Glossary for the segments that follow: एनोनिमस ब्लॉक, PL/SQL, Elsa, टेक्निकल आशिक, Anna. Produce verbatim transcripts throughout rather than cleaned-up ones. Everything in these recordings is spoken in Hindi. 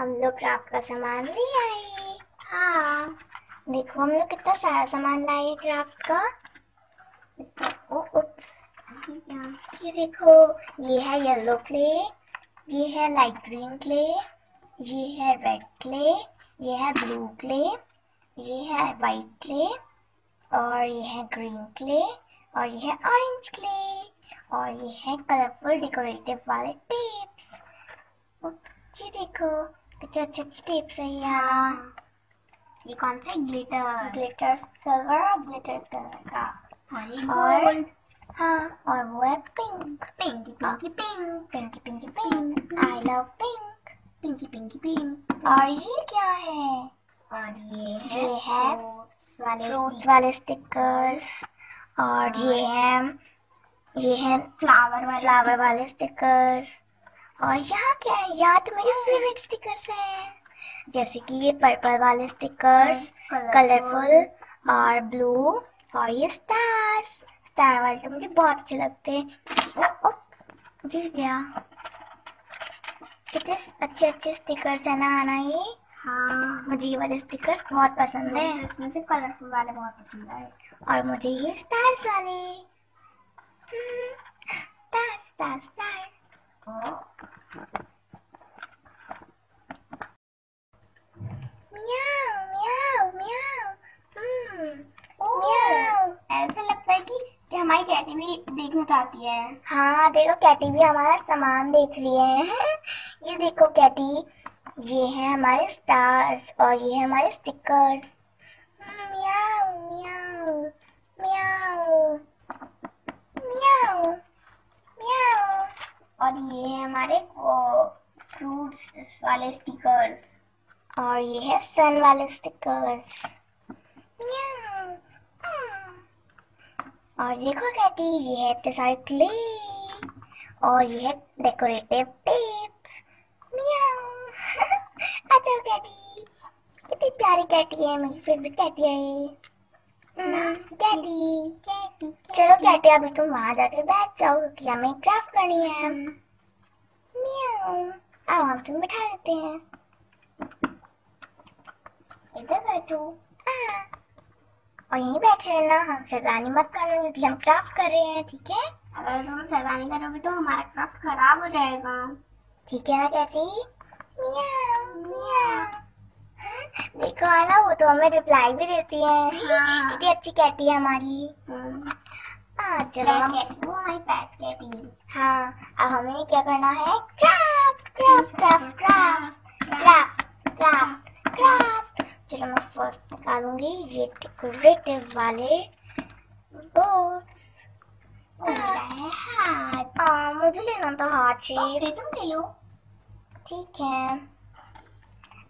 हम लोग क्राफ्ट का सामान ले आए। हाँ देखो हम लोग कितना सारा सामान लाए क्राफ्ट का। ओ, ओ, ये देखो ये है येलो क्ले, ये है लाइट ग्रीन क्ले, ये है रेड क्ले, ये है ब्लू क्ले, ये है वाइट क्ले और ये है ग्रीन क्ले और ये है ऑरेंज क्ले और ये है कलरफुल डेकोरेटिव वाले टेप्स। ये देखो कितने अच्छे अच्छे टेप्स है यहाँ। ये कौन सा ग्लिटर ग्लिटर सिल्वर और ग्लिटर कलर का और हाँ और वो है pink pinky pinky pink pinky pinky pink I love pink pinky pinky pink. और ये क्या है? और ये है ये है फ्रूट्स वाले स्टिकर्स और ये है ये है फ्लावर वाले फ्लावर वाले स्टिकर्स। और यहाँ क्या है? यहाँ तो मेरे फेवरेट स्टिकर्स हैं जैसे कि ये पर्पल वाले स्टिकर्स कलरफुल और ब्लू और ये स्टार्स स्टार वाले तो मुझे बहुत अच्छे लगते हैं। ओ गिर गया। कितने अच्छे अच्छे स्टिकर्स है ना आना ये। हाँ मुझे ये वाले स्टिकर्स बहुत पसंद है, इसमें से कलरफुल वाले बहुत पसंद है और मुझे ये स्टार्स वाले स्टार स्टार स्टार। म्याऊ म्याऊ म्याऊ म्याऊ। ऐसा लगता है कि कि हमारी कैटी भी देखना चाहती है। हाँ देखो कैटी भी हमारा सामान देख रही है। ये देखो कैटी ये है हमारे स्टार्स और ये है हमारे स्टिकर्स। म्याऊ म्याऊ म्याऊ म्याऊ म्याऊ। और ये है हमारे फ्रूट्स वाले स्टिकर्स और ये है सन वाले स्टिकर्स। और देखो कैटी ये है इतने सारे क्ले और ये है डेकोरेटिव टेप्स। अच्छा कैटी कितनी प्यारी कैटी है, मेरी फेवरेट कैटी है। कैटी कैटी चलो कैटी अभी तुम वहां जाके बैठ जाओ क्योंकि हमें क्राफ्ट करनी है। म्याऊ आओ हम तुम बिठा देते हैं इधर बैठो। हाँ और यहीं बैठे रहना, हम शैतानी मत करना क्योंकि हम क्राफ्ट कर रहे हैं ठीक है। अगर तुम शैतानी करोगे तो हमारा क्राफ्ट खराब हो जाएगा ठीक है ना कैटी। म्याऊ म्याऊ देखो आना वो तो हमें रिप्लाई भी देती है। हाँ। कितनी अच्छी कैटी है हमारी। हाँ चलो हम वो हमारी पैट कैटी। हाँ अब हमें क्या करना है? Craft craft craft craft craft craft craft. चलो मैं फर्स्ट निकालूंगी ये डेकोरेटिव वाले बोर्ड्स। हाँ मुझे लेना तो हाथ चाहिए, तुम ले लो ठीक है।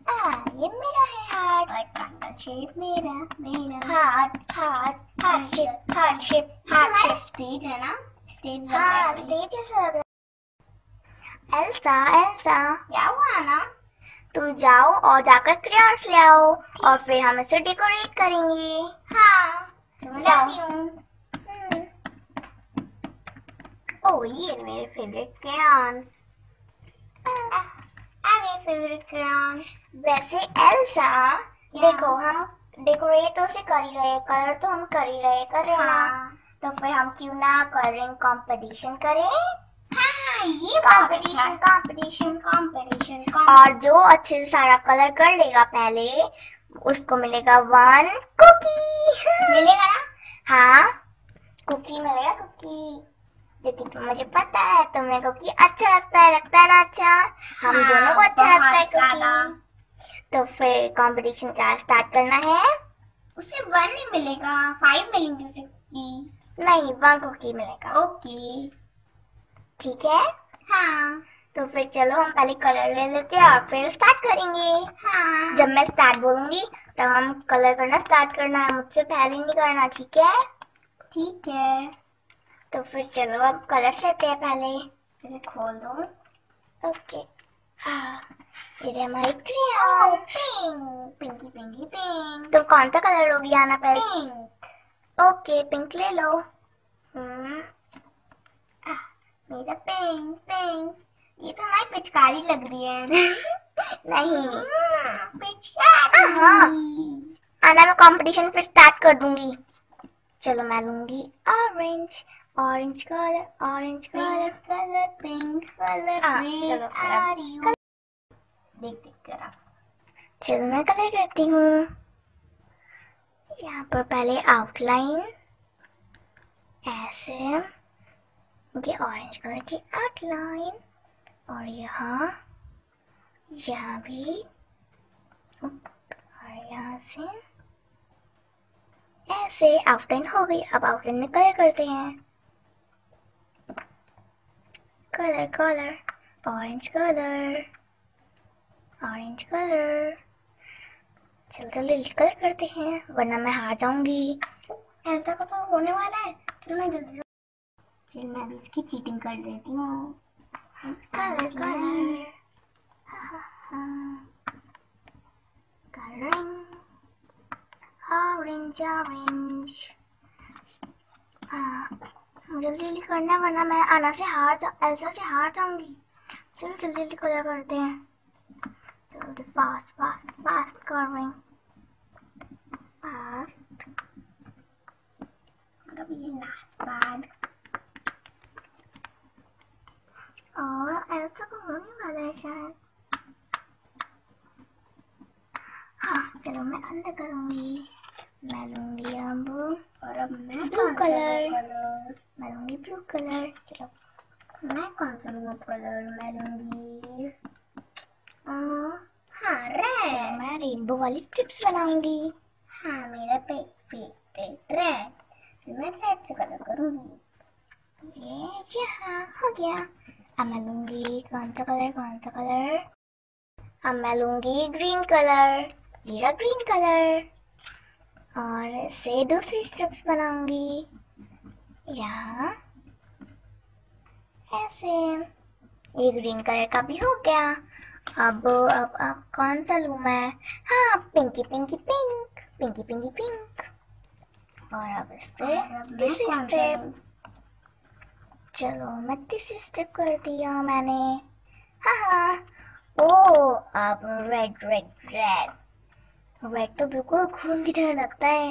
हाँ ये मेरा है हार्ट हार्ट शेप मेरा मेरा heart heart heart shape heart shape heart shape stage है ना स्टेज। हाँ स्टेज है सर। एल्सा एल्सा क्या हुआ ना? तुम जाओ और जाकर क्रेयॉन्स ले आओ और फिर हम इसे डेकोरेट करेंगे। हाँ तुम जाओ। ओ ये मेरे फेवरेट क्रेयॉन्स फेवरेट क्रेयॉन्स। वैसे एल्सा देखो हम डेकोरेट तो से कर ही रहे कलर तो हम कर ही रहे कर रहे। हाँ। तो फिर हम क्यों ना कलरिंग कंपटीशन करें। हाँ ये कंपटीशन कंपटीशन कंपटीशन और जो अच्छे से सारा कलर कर लेगा पहले उसको मिलेगा वन कुकी। हाँ। मिलेगा ना? हाँ कुकी मिलेगा कुकी क्योंकि मुझे पता है तुम्हें कुकी अच्छा लगता है लगता है ना। अच्छा हम हाँ, दोनों को अच्छा लगता है कुकी। तो फिर कंपटीशन का स्टार्ट करना है। उसे वन नहीं मिलेगा, फाइव मिलेंगे उसे कुकी। नहीं वन कुकी मिलेगा। ओके ठीक है। हाँ तो फिर चलो हम पहले कलर ले लेते हैं और फिर स्टार्ट करेंगे। हाँ जब मैं स्टार्ट बोलूंगी तब हम कलर करना स्टार्ट करना है, मुझसे पहले नहीं करना ठीक है। ठीक है तो फिर चलो अब कलर लेते हैं, पहले इसे खोल दो। ओके हाँ ये रहे हमारे crayons. Pink pinky pinky pink. तो कौन सा कलर होगी आना पहले? पिंक। ओके पिंक ले लो। हम्म मेरा पिंक पिंक। ये तो हमारी पिचकारी लग रही है। नहीं, आना मैं कंपटीशन फिर स्टार्ट कर दूंगी। चलो मैं लूंगी orange, orange colour, orange colour, colour pink colour, चलो आर यू देख देख कर आप। चलो मैं कलर करती हूँ। यहाँ पर पहले आउटलाइन ऐसे, ये ऑरेंज कलर की आउटलाइन, और यहाँ यहाँ भी, और यहाँ से ऐसे आउटलाइन हो गई। अब आउटलाइन में कलर करते हैं, colour colour, orange colour, orange colour. चलो जल्दी कलर करते हैं वरना मैं हार जाऊंगी। ऐसा को तो होने वाला है। चलो मैं जल्दी, फिर मैं भी इसकी चीटिंग कर देती हूँ। Colour colour, colouring, orange orange. हाँ जल्दी जल्दी करना वरना मैं आना से हार जा एल्सा से हार जाऊंगी। चलो जल्दी जल्दी कलर करते हैं, जल्दी fast fast fast colouring fast. अब ये लास्ट बार और एल्सा को होने वाला है शायद। हाँ चलो मैं अंदर करूँगी, मैं लूँगी अब, और अब मैं ब्लू कलर, मैं लूँगी ब्लू कलर। चलो मैं कौन सा ब्लू कलर मैं लूँगी, हाँ रेड। मैं रेनबो वाली चिप्स बनाऊँगी। हाँ मेरा पे फेवरेट रेड, मैं रेड से कलर करूँगी। ये यहाँ हो गया। अब मैं लूँगी कौन सा कलर, कौन सा कलर, अब मैं लूँगी ग्रीन कलर, मेरा ग्रीन कलर, और से दूसरी स्ट्रिप्स बनाऊँगी यहाँ ऐसे। ये ग्रीन कलर का भी हो गया। अब अब अब कौन सा लूँ मैं, हाँ pinky pinky pink, pinky pinky pink. और अब इस पर दूसरी स्ट्रिप, चलो मैं तीसरी स्टेप कर दिया मैंने। हाँ हाँ ओ अब रेड रेड रेड, रेड तो बिल्कुल खून की तरह लगता है।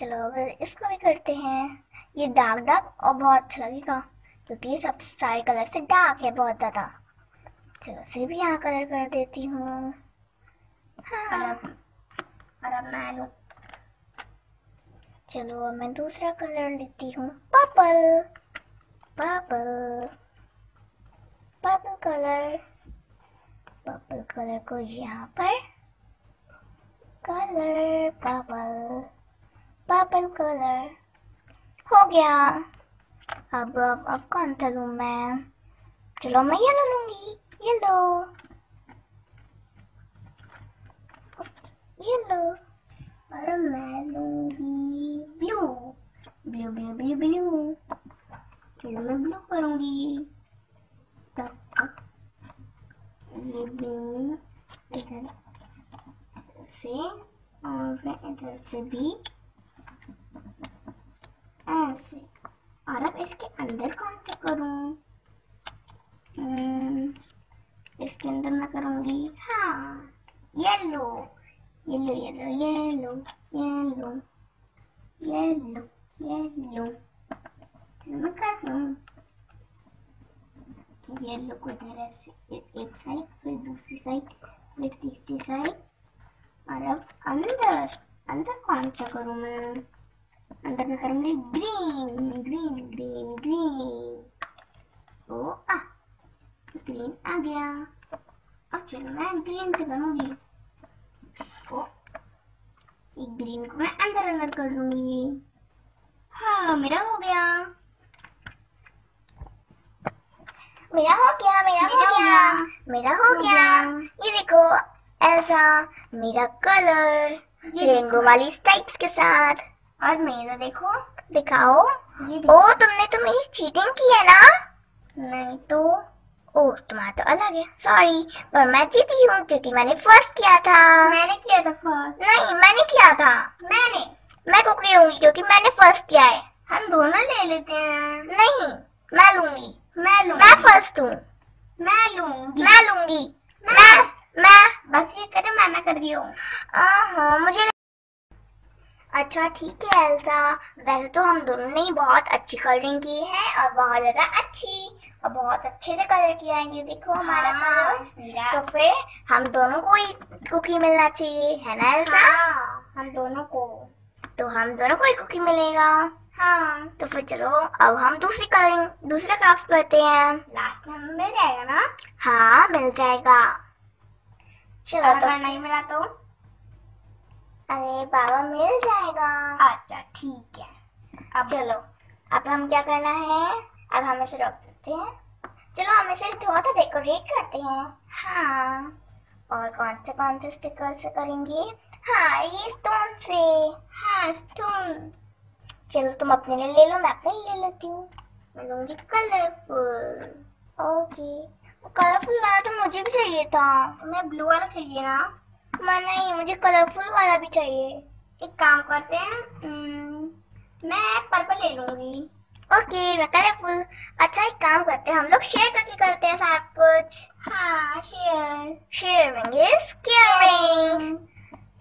चलो अब इसको भी करते हैं, ये डार्क डार्क और बहुत अच्छा लगेगा क्योंकि ये सब सारे कलर से डार्क है बहुत ज़्यादा। चलो इसे भी यहाँ कलर कर देती हूँ। हाँ और अब मैं लूँ, चलो अब मैं दूसरा कलर लेती हूँ, purple, purple purple colour. Purple colour को यहाँ पर कलर, पर्पल पर्पल कलर हो गया। अब अब अब कौन सा लूँ मैं, चलो मैं येलो लूँगी, येलो येलो। और मैं लूँगी blue blue blue blue blue, चलो मैं ब्लू करूंगी। ये ब्लू इधर से और इधर से भी ऐसे। और अब इसके अंदर कौन सा करूं, इसके अंदर मैं करूंगी हाँ yellow yellow yellow yellow yellow yellow yellow. मैं कर दूँ येलो को इधर ऐसे, एक साइड फिर दूसरी साइड फिर तीसरी साइड। और अब अंदर अंदर कौन सा करूँ मैं, अंदर मैं करूँगी ग्रीन ग्रीन ग्रीन ग्रीन। ओ आ ग्रीन आ गया। अब चलो मैं ग्रीन से करूँगी, ओ एक ग्रीन को मैं अंदर अंदर कर लूँगी। हाँ मेरा हो गया, मेरा हो गया, मेरा हो गया, मेरा हो गया। ये देखो एल्सा मेरा कलर रेनबो वाली स्ट्राइप्स के साथ। और मेरा देखो, दिखाओ। ओ तुमने तो मेरी चीटिंग की है ना। नहीं तो, ओ तुम्हारा तो अलग है। सॉरी पर मैं जीती हूँ क्योंकि मैंने फर्स्ट किया था। मैंने किया था फर्स्ट। नहीं मैंने किया था, मैंने मैं कुकी होंगी क्योंकि मैंने फर्स्ट किया है। हम दोनों ले लेते हैं। नहीं मैं लूँगी, मैं लूँगी, मैं फर्स्ट हूँ, मैं लूँगी, मैं लूँगी, मैं मैं बस ये कदम मैं कर रही हूँ। हाँ मुझे अच्छा ठीक है एल्सा, वैसे तो हम दोनों ने ही बहुत अच्छी कलरिंग की है और बहुत ज़्यादा अच्छी और बहुत अच्छे से कलर किया है। देखो हमारा हाँ, कलर तो फिर हम दोनों को ही कुकी मिलना चाहिए है ना एल्सा? हाँ, हम दोनों को तो हम दोनों को ही कुकी मिलेगा। हाँ तो फिर चलो अब हम दूसरी कलरिंग दूसरा क्राफ्ट करते हैं। लास्ट में हमें मिल जाएगा ना? हाँ मिल जाएगा। चलो तो नहीं मिला तो अरे बाबा मिल जाएगा। अच्छा ठीक है। अब चलो अब हम क्या करना है? अब हम इसे रख देते हैं। चलो हम इसे थोड़ा सा डेकोरेट करते हैं। हाँ और कौन से कौन से स्टिकर से करेंगे? हाँ ये स्टोन से। हाँ स्टोन। चलो तुम अपने लिए ले लो, मैं अपने लिए ले लेती हूँ। मैं लूँगी कलरफुल। ओके कलरफुल वाला तो मुझे भी चाहिए था। तुम्हें ब्लू वाला चाहिए ना? मैं नहीं, मुझे कलरफुल वाला भी चाहिए। एक काम करते हैं मैं पर्पल ले लूँगी। ओके मैं कलरफुल। अच्छा एक काम करते हैं हम लोग शेयर करके करते हैं सब कुछ। हाँ शेयर शेयरिंग इज केयरिंग।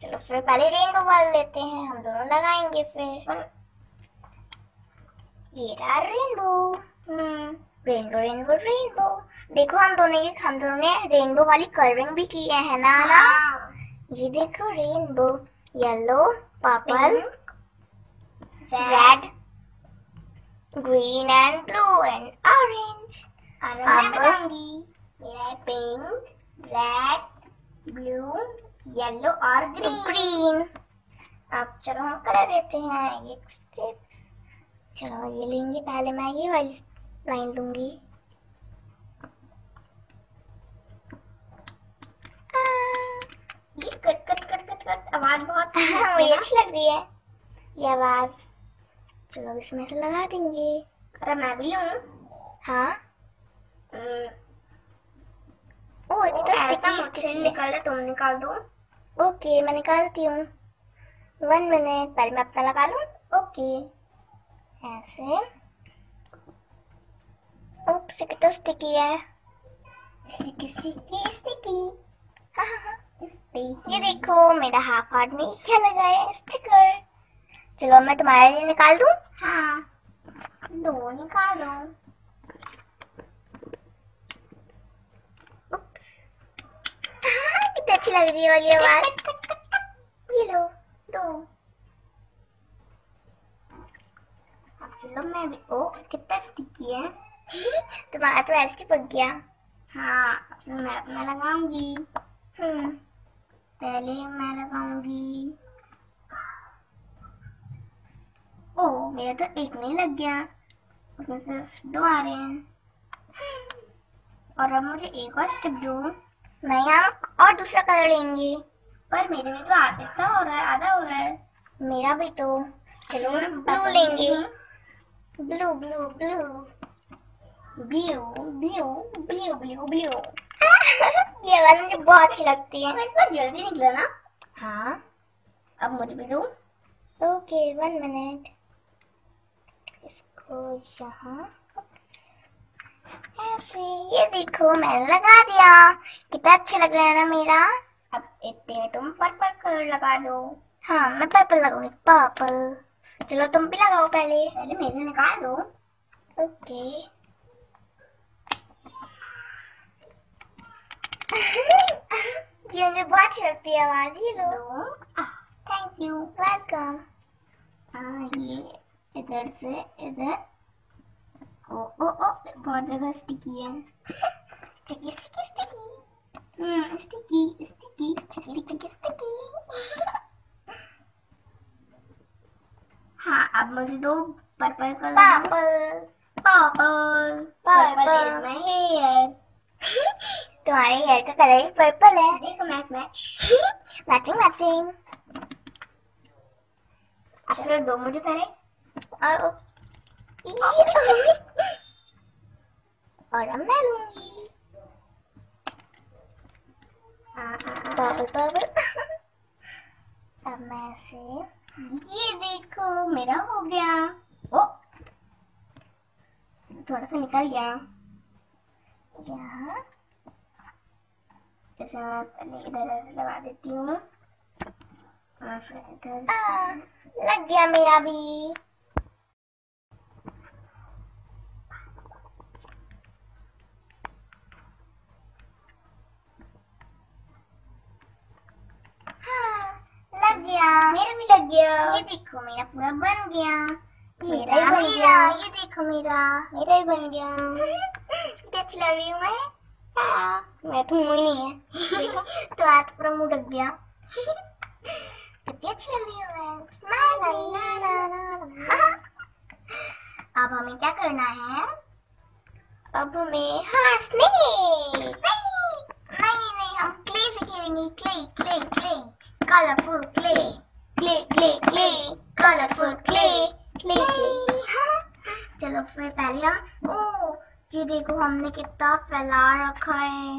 चलो फिर पहले रेनबो वाला लेते हैं, हम दोनों लगाएंगे फिर। ये रहा rainbow. Hmm rainbow rainbow rainbow. देखो हम दोनों की हम दोनों ने रेनबो वाली कर्विंग भी की है ना ना? ये देखो rainbow yellow purple red green and blue and orange. मैं बनाऊंगी मेरा पिंक रेड ब्लू येलो और ग्रीन। अब चलो हम कलर लेते हैं। ये चलो ये लेंगे पहले, मैं ये वाली लाइन लूंगी। Cut cut cut cut cut आवाज बहुत मुझे अच्छी लग रही है ये आवाज। चलो इसमें से लगा देंगे। अरे मैं भी हूँ। हाँ ओ ये तो स्टिकी निकाल दो, तुम निकाल दो। ओके मैं निकालती हूँ, वन मिनट पहले मैं अपना लगा लूँ। ओके ऐसे। ओप्स कितना स्टिकी है। Sticky sticky sticky. हाँ हाँ हाँ ये देखो मेरा हाफ हार्ट में क्या लगा है स्टिकर। चलो मैं तुम्हारे लिए निकाल दूं। हाँ दो निकाल दो। कितनी अच्छी लग रही है वाली आवाज। ये लो दो। चलो मैं भी। ओ कितना स्टिकी है। तुम्हारा तो ऐसे पक गया। हाँ मैं अपना लगाऊंगी। हम्म पहले मैं लगाऊंगी। ओ मेरा तो एक नहीं लग गया, उसमें सिर्फ दो आ रहे हैं। और अब मुझे एक और स्टिप दो। मैं यहाँ और दूसरा कलर लेंगे। पर मेरे में तो आधा हो रहा है, आधा हो रहा है मेरा भी तो। चलो ब्लू लेंगे। Blue blue blue blue blue blue blue blue. ये वाली मुझे बहुत अच्छी लगती है। इसका जल्दी निकला ना। हाँ अब मुझे भी दो। ओके वन मिनट इसको यहाँ ऐसे। ये देखो मैंने लगा दिया। कितना अच्छा लग रहा है ना मेरा। अब इतने में तुम पर्पल कलर लगा दो। हाँ मैं पर्पल लगाऊंगी। पर्पल चलो तुम भी लगाओ पहले। पहले मेरे निकाल दो। ओके ये मुझे बहुत अच्छी लगती है आवाज। ये लो थैंक यू वेलकम। हाँ ये इधर से इधर। ओ ओ ओ बहुत ज़्यादा स्टिकी है। Sticky sticky sticky. Hmm sticky sticky sticky sticky. हाँ अब मुझे दो purple colour. Purple purple purple में ही है। तुम्हारे हेयर का कलर ही पर्पल है। देखो मैच मैच मैचिंग मैचिंग। चलो दो मुझे पहले और और अब मैं लूंगी। Purple purple. अब मैं से ये देखो मेरा हो गया। ओ थोड़ा सा निकल गया यहाँ। के साथ मेरे रंग लगा देती हूँ। लग गया मेरा भी। मेरा भी लग गया। ये देखो मेरा पूरा बन गया। मेरा मेरा, मेरा। ये देखो मेरा मेरा भी बन गया। कितनी अच्छी लग रही हूँ मैं। हाँ मैं तो मुँह नहीं है तो आज पूरा मुँह लग गया। कितनी अच्छी लग रही हूँ मैं। अब हमें क्या करना है? अब हमें हाँ स्नेक नहीं नहीं नहीं हम क्ले से खेलेंगे। Clay clay clay colorful clay clay clay clay colorful clay clay clay। हाँ चलो फिर पहले ओ ये देखो हमने कितना फैला रखा है।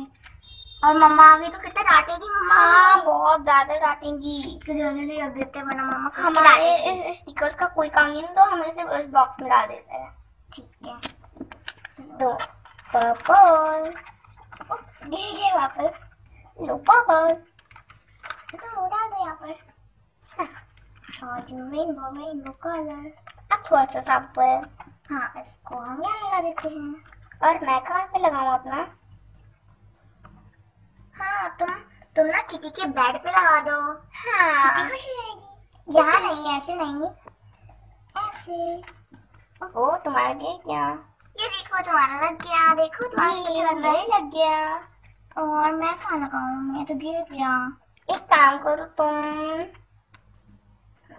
और मम्मा आगे तो कितना डांटेगी मम्मा। हाँ बहुत ज्यादा डांटेगी। तो जल्दी से रख देते हैं वरना मम्मा हमारे इस स्टिकर्स का कोई काम नहीं तो हमें सिर्फ इस बॉक्स में डाल देते हैं। ठीक है दो पर्पल दीजिए वापस। लो पर्पल तो उड़ा दो यहाँ पर। हाँ रेनबो रेनबो कलर। अब थोड़ा सा साफ पर हाँ इसको हम यहाँ लगा देते हैं। और मैं कहाँ पे लगाऊँ अपना? हाँ तुम तुम ना किटी के बेड पे लगा दो। हाँ किटी खुशी रहेगी। यहाँ नहीं ऐसे नहीं ऐसे। ओ तुम्हारा गया क्या? ये देखो तुम्हारा लग गया। देखो तुम्हारा मेरा लग गया। और मैं कहाँ लगाऊँ? मैं तो गिर गया। एक काम करो तुम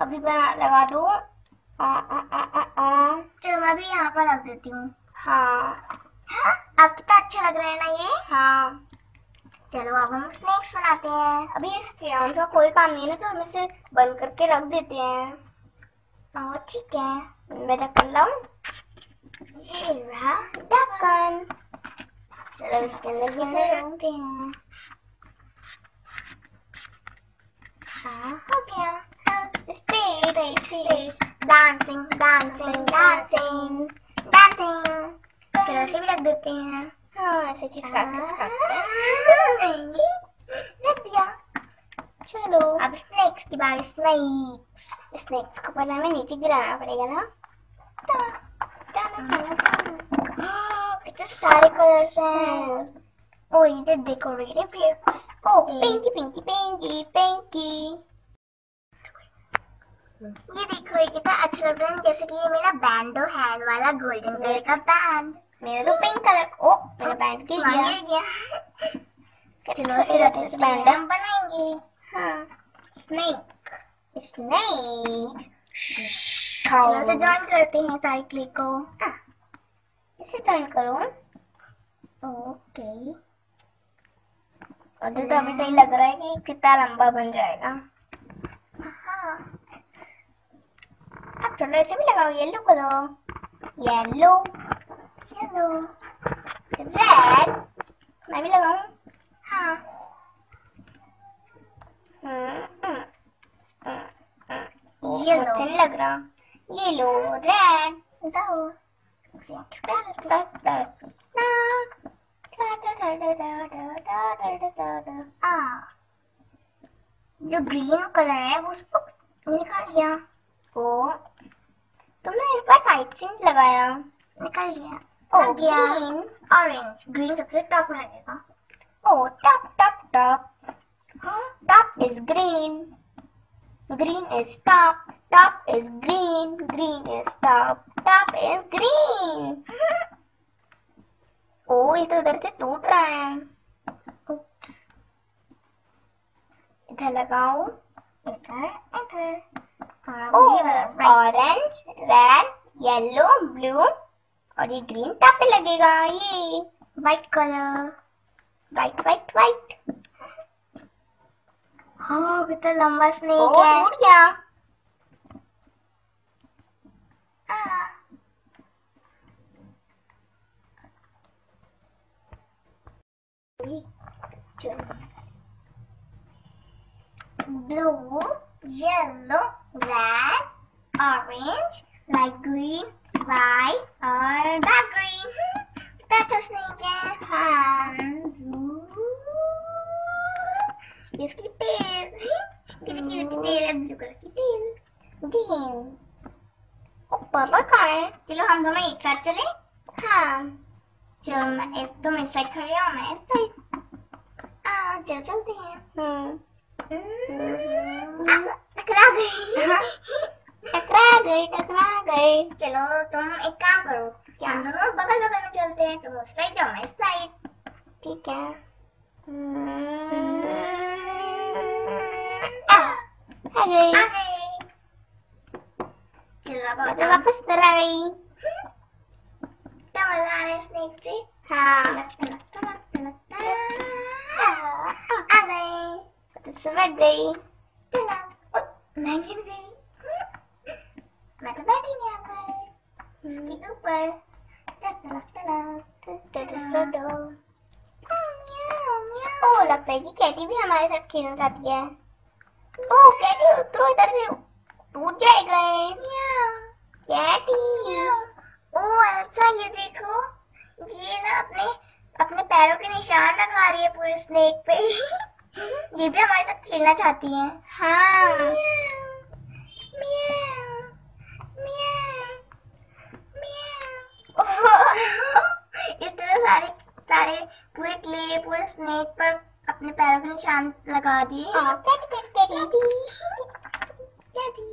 अभी बना लगा दो। आ आ आ आ आ चलो मैं भी यहाँ पर रख देती हूँ। हाँ हाँ अब कितना अच्छा लग रहा है ना ये। हाँ चलो अब हम स्नेक्स बनाते हैं। अभी इस क्रेयॉन्स का कोई काम नहीं है ना तो हम इसे बंद करके रख देते हैं। और ठीक है मैं ढक्कन लाऊँ। ये रहा ढक्कन। चलो इसके अंदर इसे रखते हैं। हाँ हो गया। Stage stage stage dancing dancing dancing dancing. चलो ऐसे भी रख देते हैं। हाँ ऐसे खिसका रख दिया। चलो अब स्नेक्स की बारी। स्नेक्स स्नेक्स को पहले हमें नीचे गिराना पड़ेगा ना। कितने सारे कलर्स हैं। ओ ये डेकोरेटिव प्लेट्स। ओ पिंकी पिंकी पिंकी पिंकी। ये देखो ये कितना अच्छा लग रहा है। जैसे कि ये मेरा बैंडो हैंड वाला गोल्डन कलर का बैंड। मेरा तो पिंक कलर। ओ मेरा बैंड गिर गया। चलो छोटे से बैंड हम बनाएंगे। हाँ स्नेक स्नेक। चलो इसे जॉइन करते हैं सारे क्ले को। इसे जॉइन करो। ओके और तो अभी सही लग रहा है कि कितना लंबा बन जाएगा। हाँ अब थोड़ा ऐसे भी लगाओ। येलो करो येलो येलो रेड। मैं भी लगाऊं? हाँ येलो अच्छा नहीं लग रहा। येलो रेड बताओ। जो ग्रीन कलर है वो उसको निकाल लिया। ओ तुमने इस बार टाइट से लगाया। निकाल लिया। ओ ग्रीन ऑरेंज ग्रीन सबसे टॉप में लगेगा। ओ टॉप टॉप टॉप। हाँ top is green green is top top is green green is top top is green. ओ ये तो उधर से टूट रहा है। इधर लगाओ इधर इधर। ओ ऑरेंज रेड येलो ब्लू और ये ग्रीन टॉप पे लगेगा। ये white colour white white white. हाँ कितना लंबा स्नेक है। टूट गया। Blue, yellow, red, orange, light green, white और dark green। That's a snake है। One, two, Skitty tail. Skitty tail. Skitty tail. Green. पापा कहाँ है? चलो हम दोनों एक साथ चले। हाँ। चलो मैं तुम इस साइड खड़े हो मैं इस साइड। आ चल चलते हैं। हम्म। टकरा गई। टकरा गई टकरा गई। चलो तुम एक काम करो कि हम दोनों बगल बगल में चलते हैं तुम उस साइड जाओ मैं इस साइड। ठीक है। आ आ गई। तो वापस इधर आ गई। क्या मजा आ रहा है स्नेक से? हाँ। आ गई। तो बैठ गई। चला। मैं गिर गई। मैं तो बैठी नहीं यहाँ पर। इसके ऊपर। ओ लगता है कि कैटी भी हमारे साथ खेलना चाहती है। ओ कैटी उतरो इधर से टूट जाएगा। कैटी ओ एल्सा ये देखो ये ना अपने अपने पैरों के निशान लगा रही है पूरे स्नेक पे। ये भी हमारे साथ खेलना चाहती है। हाँ म्याऊ म्याऊ म्याऊ। इस तरह सारे सारे पूरे क्ले पूरे स्नेक पर अपने पैरों के निशान लगा दिए। कैटी कैटी कैटी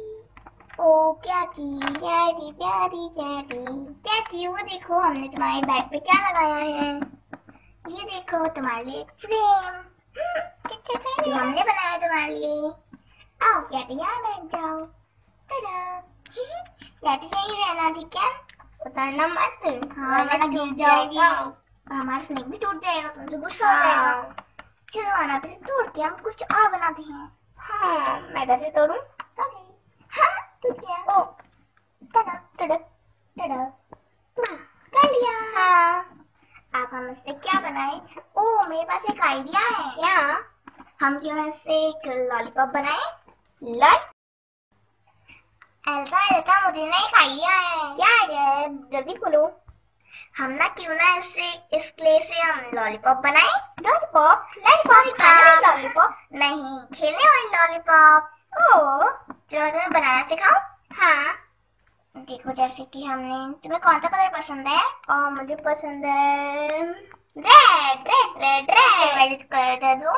ओ Katy Katy Katy Katy Katy वो देखो हमने तुम्हारे बैट पे क्या लगाया है। ये देखो तुम्हारे लिए फ्रेम जो हमने बनाया तुम्हारे लिए। आओ कैटी यहाँ बैठ जाओ। तड़ा कैटी यही रहना ठीक है उतरना मत। हाँ वरना गिर जाओगी और हमारा स्नेक भी टूट जाएगा तुमसे गुस्सा हो जाएगा। चलो आना तुझे तोड़ के हम कुछ और बनाते हैं। हाँ मैं कैसे तोड़ूँ? ओ तड़क तड़क तड़क कर लिया। हाँ आप हम इससे क्या बनाए? ओ मेरे पास एक आइडिया है। क्या हम क्यों ना इससे एक लॉलीपॉप बनाए? लॉली एल्सा एल्सा मुझे ना एक आइडिया है। क्या आइडिया है? जल्दी बोलो। हम ना क्यों ना इससे इस क्ले से हम लॉलीपॉप बनाए। लॉलीपॉप लॉलीपॉप लॉलीपॉप नहीं खेलने वाली लॉलीपॉप। ओ चलो तुम्हें बनाना सिखाओ। हाँ देखो जैसे कि हमने तुम्हें कौन सा कलर पसंद है? और मुझे पसंद है red red red red colour दे दो।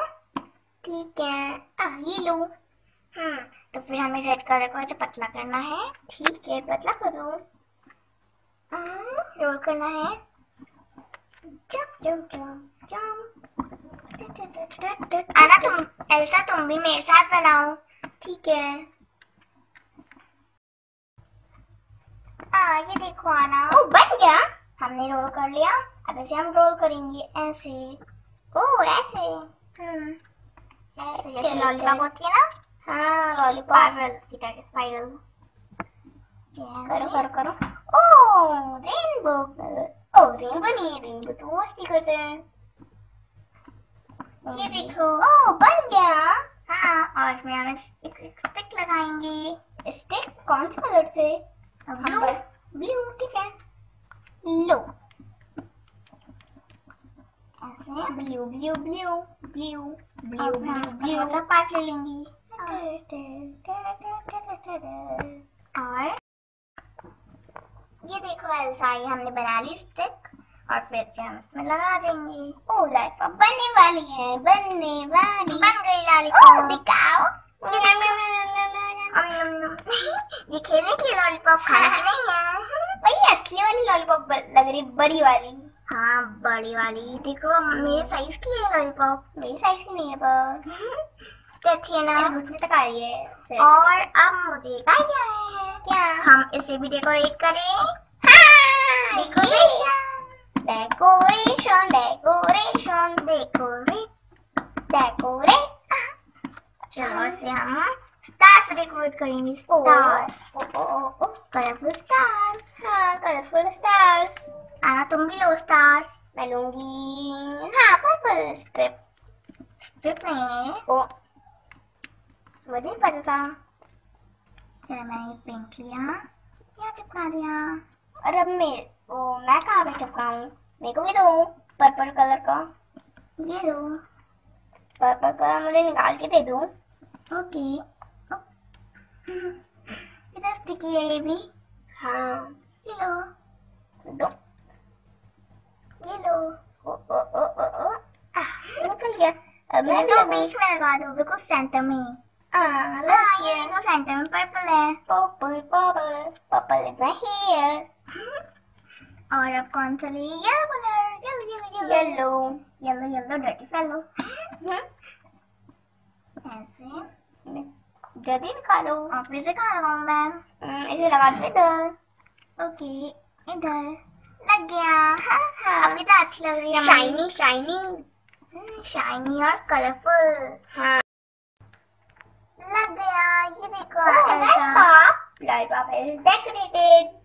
ठीक है आ ये लो। हम्म तो फिर हमें रेड कलर को ऐसे पतला करना है। ठीक है पतला करो। रोल करना है। Jump jump jump jump. आना तुम एल्सा तुम भी मेरे साथ बनाओ। ठीक है आ, ये देखो आना। ओ बन गया। हमने रोल कर लिया। अब इसे हम रोल करेंगे ऐसे। ओ ऐसे। हम्म ऐसे जैसे लॉलीपॉप होती है ना। हाँ लॉलीपॉप की तरह स्पाइरल। करो करो करो। ओ रेनबो। ओ रेनबो नहीं रेनबो तो वो स्टिकर से। ये देखो ओ बन गया। हाँ और इसमें हम स्टिक लगाएंगे। स्टिक कौन से कलर से? ब्लू ब्लू ठीक है लो ऐसे blue blue blue blue blue blue का पार्ट ले लेंगे। और ये देखो एल्सा ये हमने बना ली स्टिक और फिर से हम इसमें लगा देंगे। ओ लॉलीपॉप बनने वाली है बनने वाली बन गई लॉलीपॉप। ओ दिखाओ ये खेलने की लॉलीपॉप खाने की नहीं है। वही अच्छी वाली लॉलीपॉप लग रही बड़ी वाली। हाँ बड़ी वाली देखो मेरे साइज की है लॉलीपॉप। मेरे साइज की नहीं है पर अच्छी है ना घुटने तक आ रही है। और अब मुझे एक आइडिया है। क्या हम इसे भी डेकोरेट करें? हाँ decoration decoration decoration decorate decorate. चलो इसे हम स्टार्स डेकोरेट करेंगे। Stars colourful stars. हाँ कलरफुल स्टार्स। आना तुम भी लो स्टार्स। मैं लूंगी हाँ पर्पल स्ट्रिप स्ट्रिप नहीं ओ मुझे पता था। चलो मैंने पेंट लिया यहाँ चिपका दिया। और अब मैं ओ मैं कहाँ पे चिपकाऊँ? मेरे को भी दो पर्पल कलर का। ये लो पापा का मुझे निकाल के दे दो। ओके, कितना स्टिकी है ये भी। हाँ ये लो, दो ये लो। ओ ओ ओ ओ ओ निकल गया। अब मैं तो बीच में लगा दो, बिल्कुल सेंटर में। हाँ ये देखो, सेंटर में पर्पल है। Purple purple purple is my hair. और अब कौन सा ले? Yellow colour, yellow yellow yellow yellow dirty fellow. ऐसे जल्दी निकालो। आप इसे कहाँ लगाऊं मैं? इसे लगा दो इधर। ओके इधर लग गया। हाँ हाँ अभी तो अच्छी लग रही है। शाइनी शाइनी शाइनी और कलरफुल। हाँ लग गया। ये देखो Elsa, light up is decorated.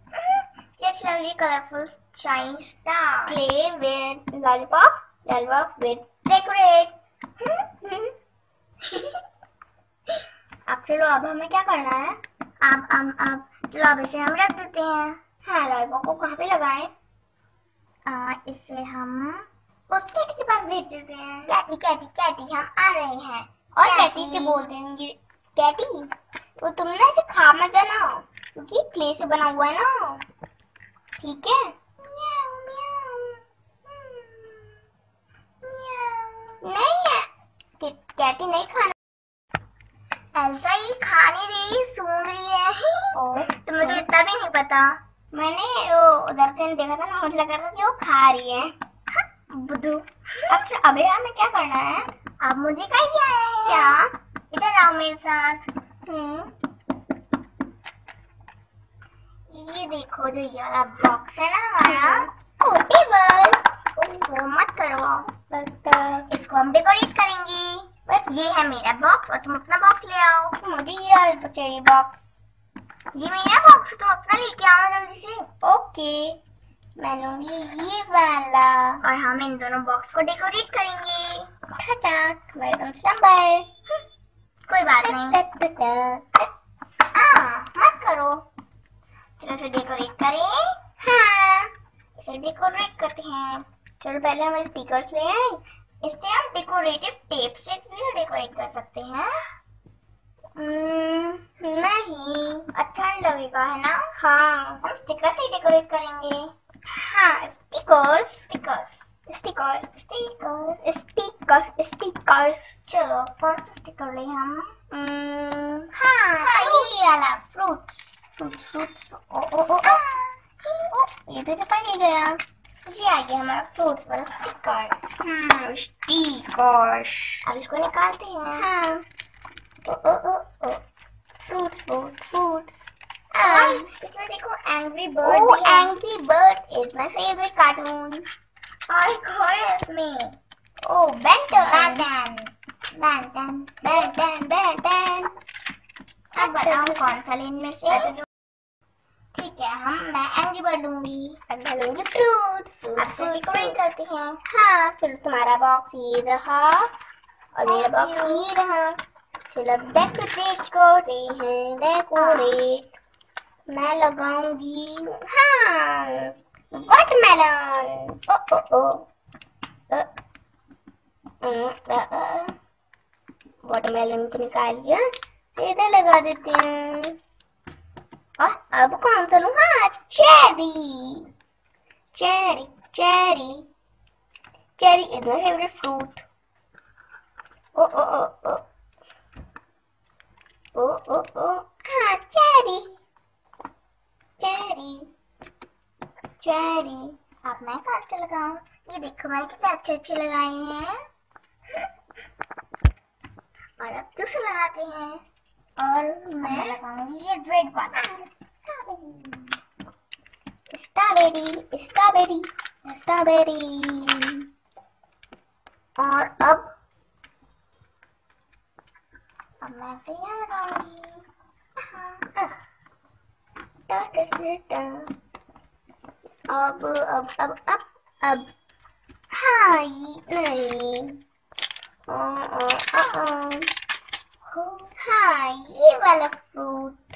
It's lovely, colorful, shining star. Play with lollipop, lollipop with decorate. अब चलो, अब हमें क्या करना है? अब अब अब चलो अब इसे हम रख देते हैं। हाँ lollipop को कहाँ पे लगाएं? आ इसे हम उस कैटी के पास भेज देते हैं। कैटी कैटी कैटी हम आ रहे हैं। और कैटी से बोल देंगे कैटी वो तुम ना इसे खा मत जाना, क्योंकि क्ले से बना हुआ है ना, ठीक है? म्याऊ म्याऊ म्याऊ। नहीं है कैटी, नहीं खाना। एल्सा ये खा नहीं रही, सूंघ रही है। तुम्हें तो इतना भी नहीं पता। मैंने वो उधर से देखा था ना, मुझे लगा था कि वो खा रही है। बुद्धू। अच्छा अबे यार, मैं क्या करना है? अब मुझे कहीं क्या है? क्या? इधर आओ मेरे साथ। हम्म ये देखो, जो यार बॉक्स है ना हमारा पोर्टेबल, मत करो। बट इसको हम डेकोरेट करेंगे। बट ये है मेरा बॉक्स और तुम अपना बॉक्स ले आओ। मुझे ये चाहिए बॉक्स। ये मेरा बॉक्स है, तुम अपना लेके आओ जल्दी से। ओके मैं लूंगी ये वाला। और हम इन दोनों बॉक्स को डेकोरेट करेंगे। खटाक वेलकम संभाल। कोई बात नहीं, मत करो। चलो इसे डेकोरेट करें। हाँ इसे डेकोरेट करते हैं। चलो पहले हम स्पीकर्स ले आए। इससे हम डेकोरेटिव टेप से डेकोरेट कर सकते हैं। नहीं अच्छा नहीं लगेगा, है ना? हाँ हम स्टिकर से डेकोरेट करेंगे। हाँ stickers stickers stickers stickers stickers stickers. चलो कौन सा स्टिकर ले हम? हाँ ये वाला फ्रूट फ्रूट फ्रूट। ओ ओ ओ ये तो चली गया। ये आ गया हमारा फ्रूट्स वाला स्टिकर। स्टिकर अब इसको निकालते हैं। हाँ ओ ओ ओ ओ फ्रूट्स फ्रूट फ्रूट्स। इसमें देखो एंग्री बर्ड। ओ angry bird is my favourite cartoon. और एक और है इसमें, ओ Ben ten Ben ten Ben ten Ben ten. अब बताओ कौन सा लेने में से? ठीक है हम मैं एंग्री बर्ड लूंगी। अब मैं लूंगी फ्रूट्स। फ्रूट्स से डेकोरेट करते हैं। हाँ फिर तुम्हारा बॉक्स ये रहा और मेरा बॉक्स ये रहा। फिर अब डेकोरेट करते हैं। डेकोरेट मैं लगाऊंगी। हाँ वाटरमेलन। ओ ओ ओ वाटरमेलन को निकाल लिया, इधर लगा देते हैं। और अब कौन सा लूं? हाँ cherry cherry cherry cherry is my favourite fruit. ओ ओ ओ ओ ओ ओ ओ हाँ चेरी चेरी चेरी। अब मैं कौन सा लगाऊं? ये देखो मैंने कितने अच्छे अच्छे लगाए हैं। और अब दूसरे लगाते हैं। और मैं लगाऊंगी ये रेड वाला। Strawberry strawberry strawberry. और अब अब मैं इसे यहाँ लगाऊंगी। अब अब अब अब अब हाँ नहीं ओ ओ ओ हाँ ये वाला फ्रूट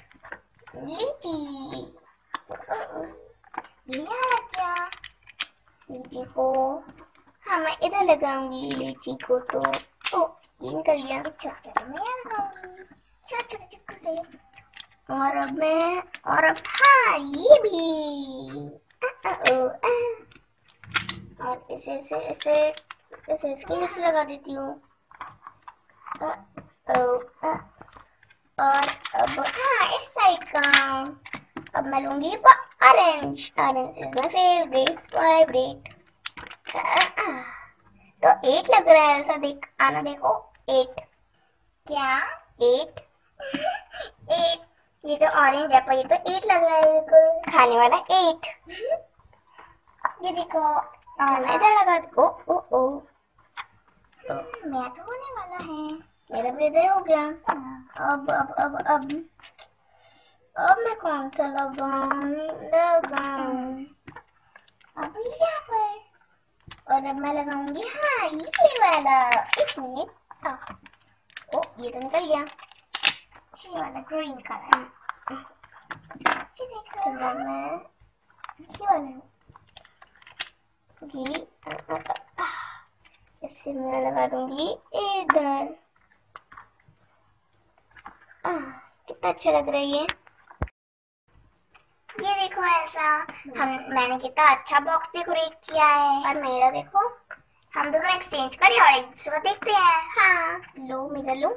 लीची। लिया क्या लीची को? हाँ मैं इधर लगाऊंगी लीची को। तो ओ इनका ये छोटे छोटे कुत्ते और अब मैं और अब हाँ ये भी आ, आ, ओ, आ। और इसे इसे इसे इसे इसकी लिस्ट लगा देती हूँ और अब हाँ इस साइड का अब मैं लूँगी orange orange is my favourite favourite तो एट लग रहा है ऐसा देख आना देखो एट क्या एट एट ये तो ऑरेंज है पर ये तो एट लग रहा है बिल्कुल खाने वाला एट ये देखो और मैं इधर लगा ओ ओ ओ मैं तो होने वाला है मेरा भी इधर हो गया अब अब अब अब अब मैं कौन सा लगाऊं लगाऊं अब यहाँ पर और अब मैं लगाऊंगी हाँ ये वाला एक मिनट ओ ये तो निकल गया ये वाला ग्रीन कलर ये देखो मैं ये वाला जी इसे मैं लगा दूंगी इधर कितना अच्छा लग रहा है ये ये देखो ऐसा हम मैंने कितना अच्छा बॉक्स डेकोरेट किया है और मेरा देखो हम दोनों एक्सचेंज करें और एक दूसरे देखते हैं हाँ लो मेरा लो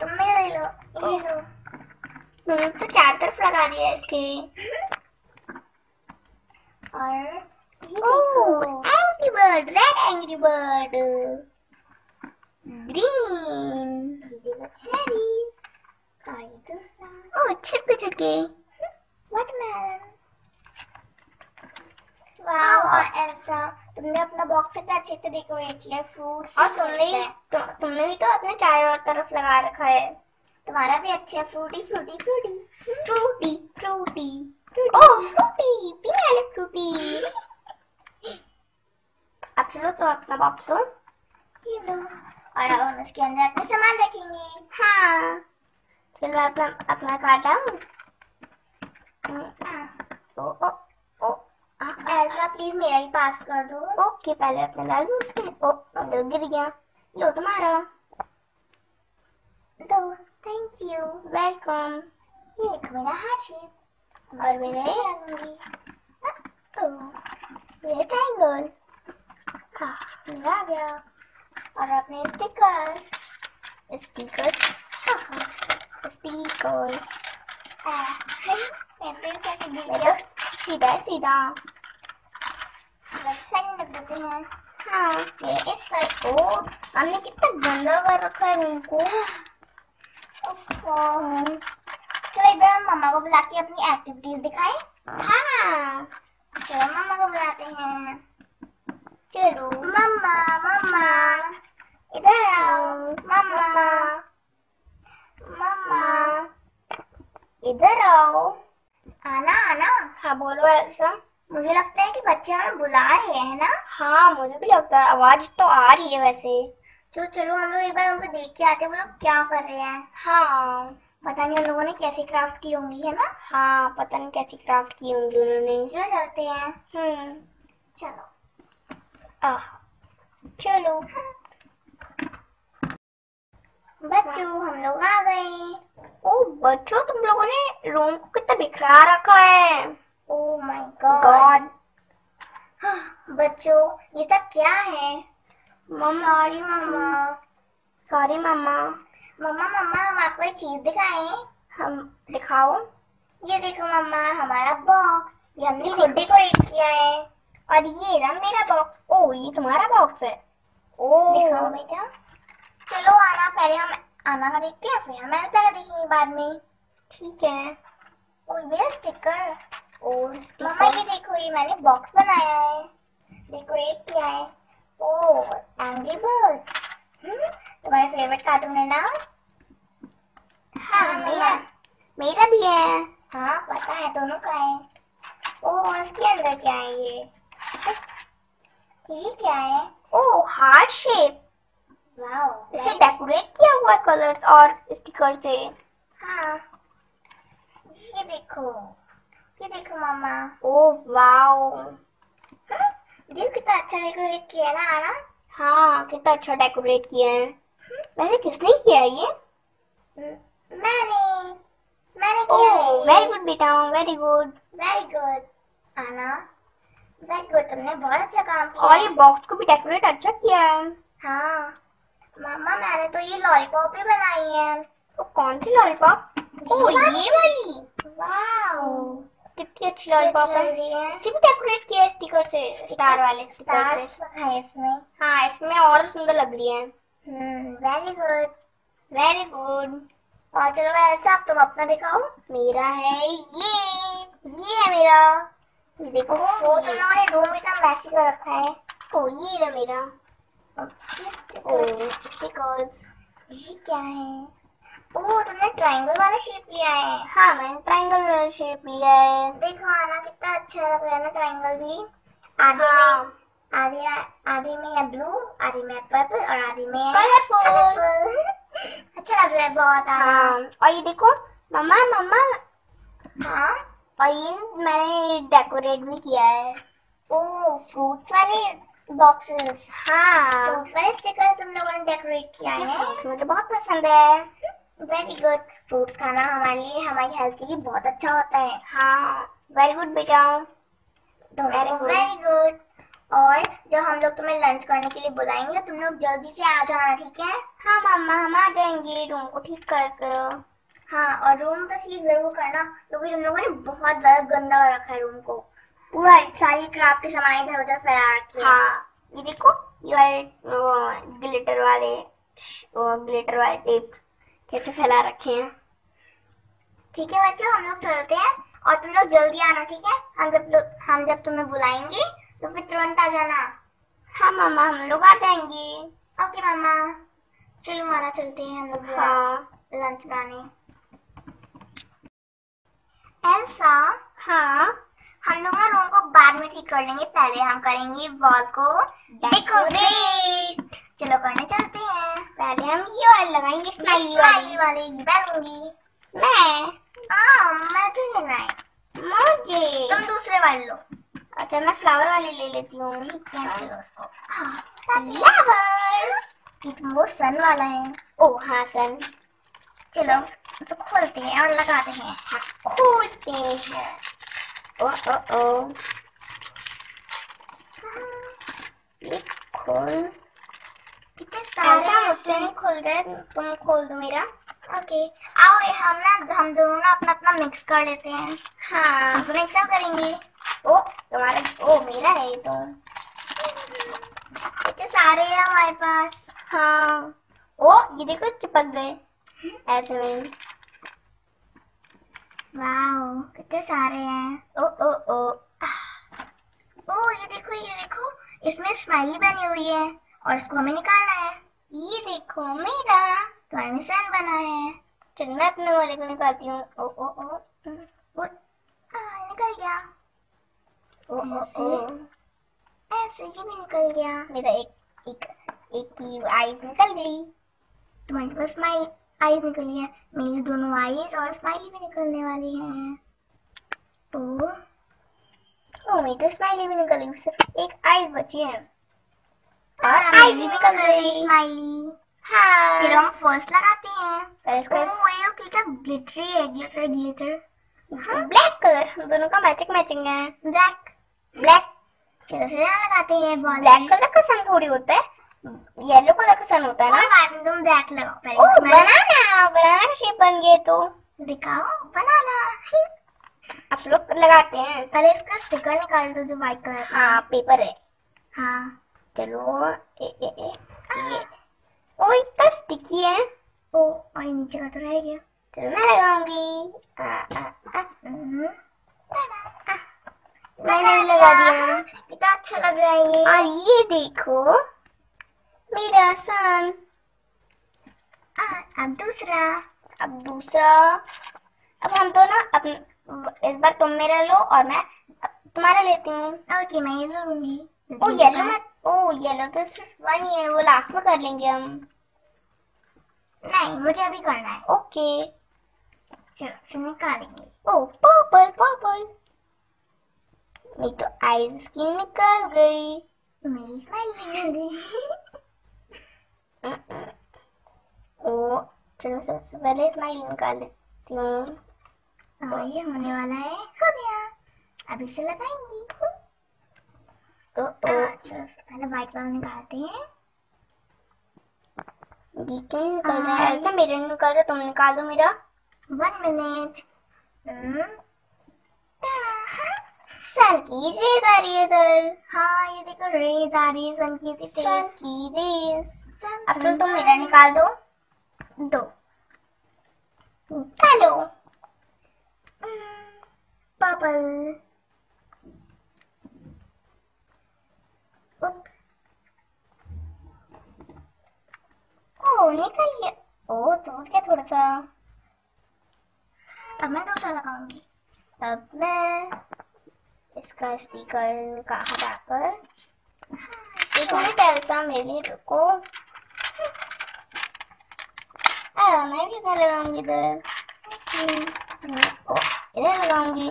तुम मेरा ले लो ये लो मैंने तो चार तरफ लगा दिया इसके और angry bird red angry bird green cherry और ये दूसरा ओ छटके छटके वाटरमेलन वाह एल्सा तुमने अपना बॉक्स कितना अच्छे से डेकोरेट किया फ्रूट्स और तुमने तो, तुमने भी तो अपने चारों तरफ लगा रखा है तुम्हारा भी अच्छा है फ्रूटी फ्रूटी फ्रूटी फ्रूटी फ्रूटी ओह फ्रूटी पीने वाले फ्रूटी अब चलो तो अपना बॉक्स लो ये लो और अब हम इसके अंदर अपने सामान रखेंगे हाँ चलो अपना अपना काटा ओ ओ ओ एल्सा प्लीज मेरा ही पास कर दो ओके पहले अपना डाल दूं उसमें ओ तो गिर गया लो तुम्हारा दो थैंक यू वेलकम ये एक मेरा हार्ट शेप और मेरे ओ मेरे ट्रायंगल हाँ मेरा आ गया और अपने स्टिकर स्टिकर स्टिकर मेरा सीधा सीधा देते हैं हाँ इस साइड को हमने कितना गंदा कर रखा है उनको चलो एक बार हम मामा को बुला के अपनी एक्टिविटीज दिखाएं हाँ चलो मामा को बुलाते हैं चलो मामा मामा इधर आओ मामा मामा इधर आओ आना आना हाँ बोलो एल्सा मुझे लगता है कि बच्चे हमें बुला रहे हैं ना हाँ मुझे भी लगता है आवाज तो आ रही है वैसे चलो चलो हम लोग एक बार उनको देख के आते हैं वो लोग क्या कर रहे हैं हाँ पता नहीं उन लोगों ने कैसी क्राफ्ट की होंगी है ना हाँ पता नहीं कैसी क्राफ्ट की होंगी उन्होंने चलो चलते हैं हम्म चलो आह चलो बच्चों हम लोग आ गए ओ बच्चों तुम लोगों ने रूम को कितना बिखरा रखा है ओह माय गॉड बच्चों ये सब क्या है मम्मा सॉरी मम्मा सॉरी मम्मा मम्मा मम्मा हम आपको एक चीज दिखाएं हम दिखाओ ये देखो मम्मा हमारा बॉक्स ये हमने खुद डेकोरेट किया है और ये रहा मेरा बॉक्स ओह ये तुम्हारा बॉक्स है ओह दिखाओ बेटा चलो आना पहले हम आना का देखते हैं फिर मैं चला देखेंगे बाद में ठीक है और मेरा स्टिकर और मम्मा ये देखो ये मैंने बॉक्स बनाया है डेकोरेट किया है ओ एंग्री बर्ड तुम्हारा फेवरेट कार्टून है ना हाँ मेरा मेरा भी है हाँ पता है दोनों का है ओ इसके अंदर क्या है ये ये क्या है ओ हार्ट शेप वाव इसे डेकोरेट किया हुआ कलर्स और स्टिकर से हाँ ये देखो ये देखो मामा ओ वाव दिल कितना अच्छा डेकोरेट किया है ना आना हाँ कितना अच्छा डेकोरेट किया है वैसे किसने किया ये? मैंने मैंने किया। वेरी गुड बेटा, वेरी गुड वेरी गुड आना, वेरी गुड, तुमने बहुत अच्छा काम किया। और ये बॉक्स को भी डेकोरेट अच्छा किया है। हाँ मामा, मैंने तो ये लॉलीपॉप भी बनाई है। तो कौन सी लॉलीपॉप? ओ ये वाली, वाओ कितनी अच्छी लॉलीपॉप है। इसे भी डेकोरेट किया है स्टिकर से, स्टार वाले स्टिकर से है इसमें। हाँ इसमें और सुंदर लग रही है। Very good very good. और चलो एल्सा आप तुम अपना दिखाओ। मेरा है ये, ये है मेरा, ये देखो वो तो उन्होंने रूम इतना मैसी कर रखा है। ओ ये है मेरा, ओ स्टिकर्स, ये क्या है? ओ तुमने ट्रायंगल वाला शेप लिया है। हाँ मैंने ट्रायंगल वाला शेप लिया है। देखो आना कितना अच्छा लग रहा है ना ट्रायंगल भी। आधे में आधे आधे में है ब्लू, आधे में पर्पल और आधे में कलरफुल। अच्छा लग रहा है बहुत। हाँ और ये देखो मम्मा मम्मा। हाँ और ये मैंने डेकोरेट भी किया है। ओ फ्रूट्स वाले बॉक्सेस। हाँ फ्रूट्स वाले स्टिकर तुम लोगों ने डेकोरेट किया है। फ्रूट्स मुझे बहुत पसंद है। वेरी गुड, फ्रूट्स खाना हमारे लिए, हमारी हेल्थ के लिए बहुत अच्छा होता है। हाँ वेरी गुड बेटा, वेरी गुड। और जब हम लोग तुम्हें लंच करने के लिए बुलाएंगे तुम लोग जल्दी से आ जाना, ठीक है? हाँ मामा हम आ जाएंगे, रूम को ठीक कर करो। हाँ और रूम तो ठीक जरूर करना क्योंकि तुम लोगों ने बहुत ज्यादा गंदा कर रखा है रूम को, पूरा सारी क्राफ्ट के सामान इधर उधर फैला रखे हैं। हाँ ये देखो ये वाले ग्लिटर वाले वो ग्लिटर वाले टेप कैसे फैला रखे हैं। ठीक है बच्चों हम लोग चलते हैं और तुम लोग जल्दी आना, ठीक है? हम जब हम जब तुम्हें बुलाएंगे तो फिर तुरंत आ जाना। हाँ मामा हम लोग आ जाएंगे। ओके मामा चलो माना चलते हैं हम लोग। हाँ लंच बनाने। एल्सा हाँ हम लोग ना रूम को बाद में ठीक कर लेंगे, पहले हम करेंगे वॉल को डेकोरेट। चलो करने चलते हैं। पहले हम ये वाली लगाएंगे, स्माइली वाली वाली मैं लूंगी। मैं हाँ मुझे लेना है, मुझे तुम दूसरे वाले लो। अच्छा मैं फ्लावर वाले ले लेती हूँ। वो सन वाला है। ओ हाँ सन। चलो तो खोलते हैं और लगाते हैं। हाँ, खोलते हैं। ओ ओ ओ ये खोल। कितने सारे मुझसे नहीं खोल रहे, तुम खोल दो मेरा। ओके आओ हम ना हम दोनों ना अपना अपना मिक्स कर लेते हैं। हाँ मिक्स करेंगे। ओ तुम्हारा ओ मेरा है तो इतने सारे हैं हमारे पास। हाँ ओ ये देखो चिपक गए ऐसे में। वाओ कितने सारे हैं। ओ ओ ओ ओ ये देखो ये देखो इसमें स्माइली बनी हुई है और इसको हमें निकालना है। ये देखो मेरा तो निशान बना है। चल मैं अपने वाले को निकालती हूँ। ओ ओ ओ ओ निकल गया। ओ ऐसे ऐसे ये भी निकल गया मेरा। एक एक एक की आईज निकल गई। तुम्हारे पास स्माइल आईज निकली है, मेरी दोनों आईज और स्माइली भी निकलने वाली हैं। तो ओ मेरी तो स्माइली भी निकल गई, सिर्फ एक आईज बची है और आईज भी निकल गई स्माइली। हाँ चलो हम फर्स्ट लगाते हैं। इसका वो कितना ग्लिटरी है, ग्लिटर ग्लिटर ब्लैक कलर, दोनों का मैचिंग मैचिंग है। ब्लैक ब्लैक चलो से लगाते हैं। ब्लैक कलर का सन थोड़ी होता है, येलो कलर का सन होता है ना। बाद में तुम ब्लैक लगाओ पहले। ओ बनाना बनाना शेप बन गए तो दिखाओ बनाना। आप लोग लगाते हैं पहले इसका स्टिकर निकाल दो जो व्हाइट कलर का। हाँ पेपर है। हाँ चलो ए ए ए ये ओ इतना स्टिकी है। ओ और नीचे का तो रह गया, चलो मैं लगाऊंगी। आ आ आ मैंने भी लगा दिया, इतना अच्छा लग रहा है ये। और ये देखो मेरा सन। अब दूसरा अब दूसरा अब हम दोनों अब इस बार तुम मेरा लो और मैं तुम्हारा लेती हूँ। ओके मैं ये लूंगी। ओ येलो मत, ओ येलो तो सिर्फ वन ही है, वो लास्ट में कर लेंगे हम। नहीं मुझे अभी करना है। ओके चलो फिर निकालेंगे। ओ पर्पल पर्पल मेरी तो आईज की निकल गई, मेरी स्माइली निकल गई। चलो सबसे पहले स्माइल निकाल लेती हूँ। हाँ ये होने वाला है, हो गया। अब इसे लगाएंगी तो चलो पहले व्हाइट वाला निकालते हैं। ये क्यों निकाल रहा है? अच्छा मेरे निकाल रहा, तुम निकाल दो मेरा। वन मिनट सन की रेस आ रही है इधर। हाँ ये देखो रेस आ रही है सन की सन की रेस। अब चलो तुम मेरा निकाल दो। दो हेलो पर्पल ओ निकल गया। ओ तोड़ गया थोड़ा सा। अब मैं दूसरा लगाऊंगी। अब मैं इसका स्टिकर का हटाकर एल्सा मेरे लिए रुको। आ, मैं भी इधर लगाऊंगी इधर इधर लगाऊंगी।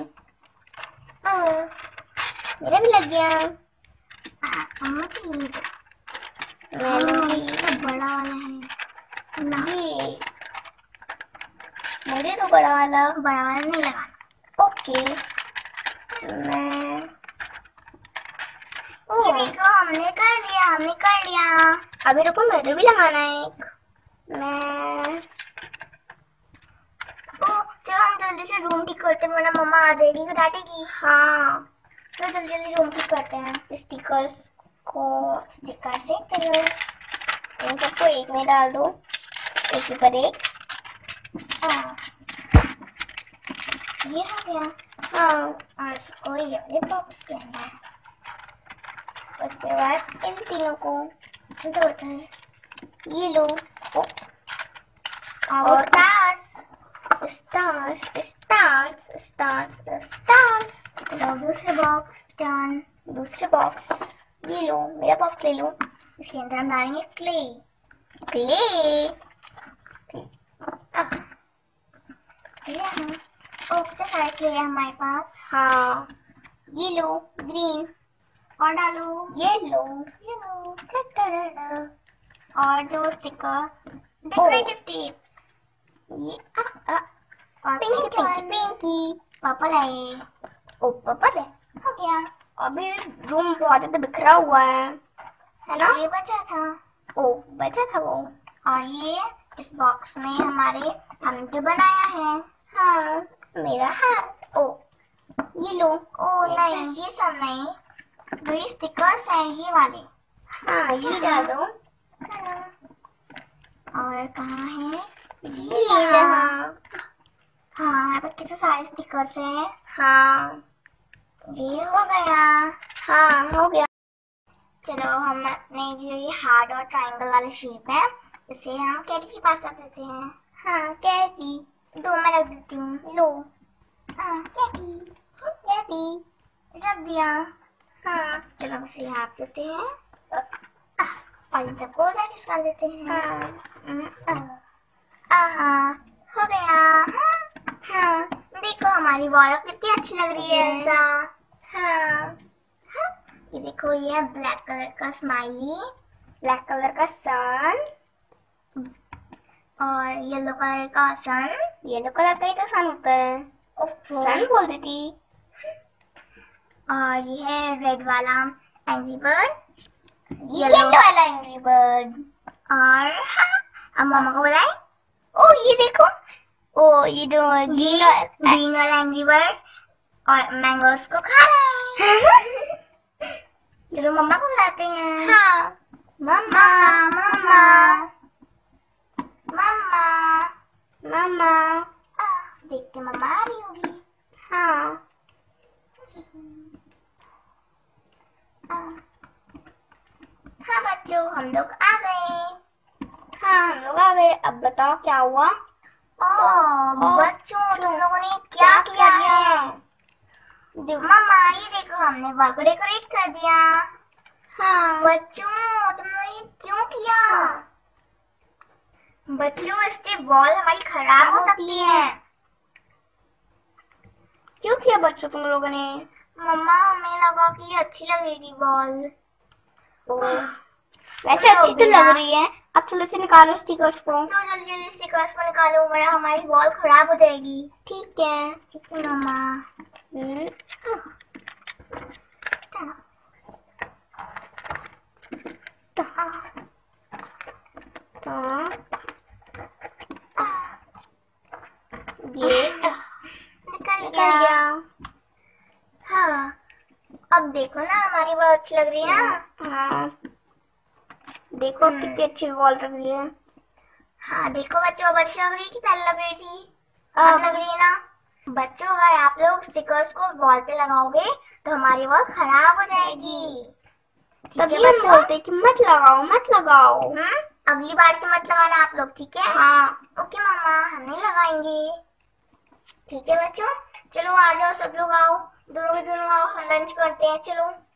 मेरा भी लग गया। बड़ा वाला है नहीं, मुझे तो बड़ा वाला बड़ा वाला नहीं लगाना। ओके मैं ये देखो हमने कर लिया हमने कर लिया। अभी रुको मेरे भी लगाना है एक। मैं जल्दी से रूम ठीक करते हैं वरना मम्मा आ जाएगी तो डांटेगी। हाँ तो जल्दी जल्दी रूम ठीक करते हैं। स्टिकर्स को स्टिकर से चलो इन सबको एक में डाल दो, एक के ऊपर एक। ये हो गया। हाँ और इसको ये बॉक्स के अंदर, उसके बाद इन तीनों को दो उधर ये लो। और Stars, stars, stars, stars. लो दूसरे बॉक्स डन। दूसरे बॉक्स ये लो, मेरा बॉक्स ले लो। इसके अंदर हम डालेंगे क्ले क्ले ओके सारे क्ले है हमारे पास। हाँ ये लो ग्रीन और डालो येलो येलो और जो स्टिकर डेकोरेटिव टेप ये आ, आ, और पिंकी पिंकी पिंकी पर्पल है। ओ पर्पल है हो गया। अभी रूम बहुत ज्यादा बिखरा हुआ है है ना? ये बचा था। ओ बचा था वो। और ये इस बॉक्स में हमारे हमने जो बनाया है। हाँ मेरा हाथ। ओ ये लो। ओ नहीं ये सब नहीं, जो ये स्टिकर्स हैं ये वाले। हाँ ये डाल दो। और कहाँ है ये? हाँ हाँ कितने सारे स्टिकर्स हैं। हाँ ये हो गया। हाँ हो गया। चलो हम अपने जो ये हार्ट और ट्रायंगल वाले शेप है इसे हम कैटी के पास रख देते हैं। हाँ कैटी दो मैं रख देती हूँ। लो हाँ कैटी कैटी रख दिया। हाँ चलो इसे यहाँ रख देते हैं और इन सबको उधर खिसका देते हैं। हाँ हाँ हो गया। हाँ, हाँ देखो हमारी वॉल कितनी अच्छी लग रही है ऐसा। हाँ, हाँ ये देखो ये है ब्लैक कलर का स्माइली, ब्लैक कलर का सन और येलो कलर का सन। येलो कलर का ही तो सन होता है। सन बोल रही थी। और ये है रेड वाला एंग्री बर्ड, येलो वाला एंग्री बर्ड। और हाँ अब मामा को बुलाएं। ओ ये देखो ओ ये दो ग्रीन ग्रीन वाला एंग्री बर्ड और मैंगोस को खा रहा है। चलो मम्मा को बुलाते हैं। हाँ मम्मा मम्मा मम्मा मम्मा देखते मम्मा आ रही होगी। हाँ हाँ बच्चों हम लोग आ गए। हाँ हम लोग आ गए। अब बताओ क्या हुआ? ओ, ओ बच्चों तुम लोगों ने क्या किया है? मम्मा ये देखो हमने वॉल को डेकोरेट कर दिया। हाँ बच्चों तुमने ये क्यों किया? बच्चों इससे वॉल हमारी खराब हो सकती है। क्यों किया बच्चों तुम लोगों ने? मम्मा हमें लगा कि अच्छी लगेगी वॉल। वैसे अच्छी तो लग रही है। अब चलो से निकालो स्टिकर्स को। तो जल्दी जल्दी स्टिकर्स को निकालो वरना हमारी वॉल खराब हो जाएगी। ठीक है ठीक है मम्मा। ये निकल गया। हाँ अब देखो ना हमारी वॉल अच्छी लग रही है। हाँ देखो कितनी अच्छी वॉल लग रही है। हाँ देखो बच्चों अब अच्छी लग रही कि पहले लग रही थी? अब लग रही है ना बच्चों। अगर आप लोग स्टिकर्स को वॉल पे लगाओगे तो हमारी वॉल खराब हो जाएगी। तभी हम बोलते हैं कि मत लगाओ मत लगाओ। हम्म अगली बार से मत लगाना आप लोग, ठीक है? हाँ ओके मामा हम नहीं लगाएंगे। ठीक है बच्चों चलो आ जाओ सब लोग आओ, दोनों के दोनों आओ, हम लंच करते हैं चलो।